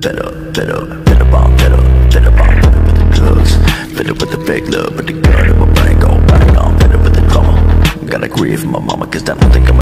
Better with the drugs, better with the big love, with the gun in my brain, gon' bang on, better with the drama. Gotta grieve my mama, cause that don't think I'm